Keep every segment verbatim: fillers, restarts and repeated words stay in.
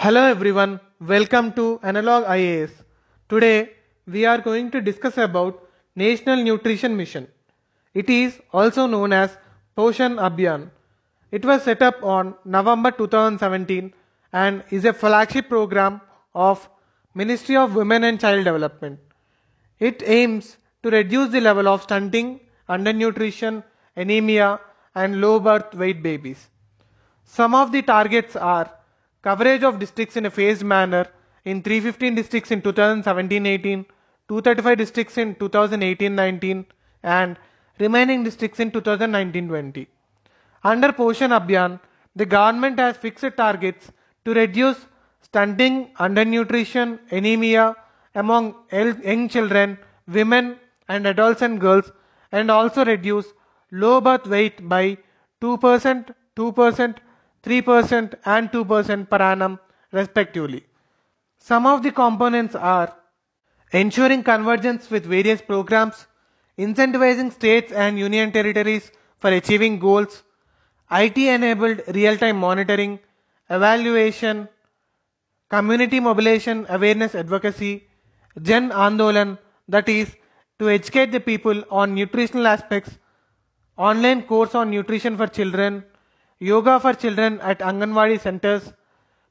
Hello everyone, welcome to Analog I A S. Today we are going to discuss about National Nutrition Mission. It is also known as Poshan Abhiyan. It was set up on November two thousand seventeen and is a flagship program of Ministry of Women and Child Development. It aims to reduce the level of stunting, undernutrition, anemia and low birth weight babies. Some of the targets are coverage of districts in a phased manner in three hundred fifteen districts in two thousand seventeen eighteen, two hundred thirty-five districts in two thousand eighteen nineteen and remaining districts in two thousand nineteen twenty. Under Poshan Abhiyan, the government has fixed targets to reduce stunting, undernutrition, anemia among young children, women and adolescent girls, and also reduce low birth weight by two percent, two percent, three percent and two percent per annum respectively. Some of the components are ensuring convergence with various programs, incentivizing states and union territories for achieving goals, I T enabled real-time monitoring, evaluation, community mobilization, awareness advocacy, Jan Andolan, that is to educate the people on nutritional aspects, online course on nutrition for children, yoga for children at Anganwadi centers,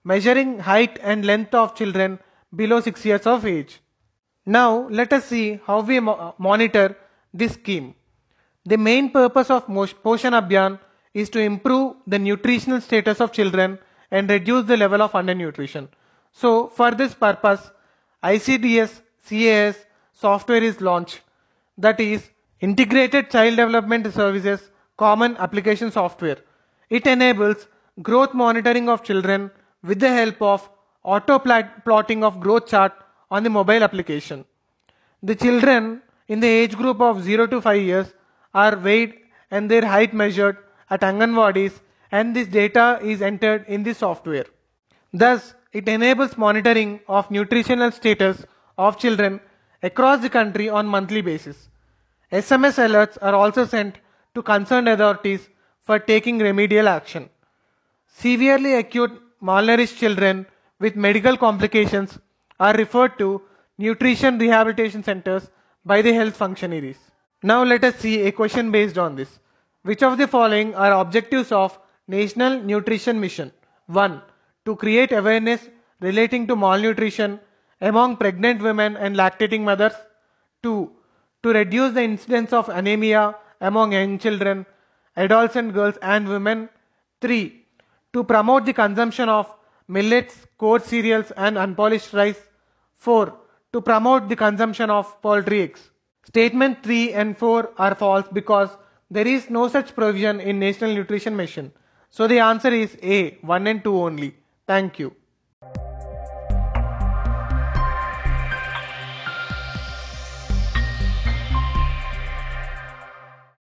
measuring height and length of children below six years of age. Now let us see how we mo monitor this scheme. The main purpose of Poshan Abhiyan is to improve the nutritional status of children and reduce the level of undernutrition. So for this purpose, I C D S C A S software is launched, that is Integrated Child Development Services Common Application Software. It enables growth monitoring of children with the help of auto plotting of growth chart on the mobile application. The children in the age group of zero to five years are weighed and their height measured at Anganwadis, and this data is entered in the software. Thus, it enables monitoring of nutritional status of children across the country on monthly basis. S M S alerts are also sent to concerned authorities for taking remedial action. Severely acute malnourished children with medical complications are referred to nutrition rehabilitation centers by the health functionaries. Now let us see a question based on this. Which of the following are objectives of National Nutrition Mission? one. To create awareness relating to malnutrition among pregnant women and lactating mothers. two. To reduce the incidence of anemia among young children, adolescent girls and women. three. To promote the consumption of millets, coarse cereals and unpolished rice. four. To promote the consumption of poultry eggs. Statement three and four are false because there is no such provision in National Nutrition Mission. So the answer is A, one and two only. Thank you.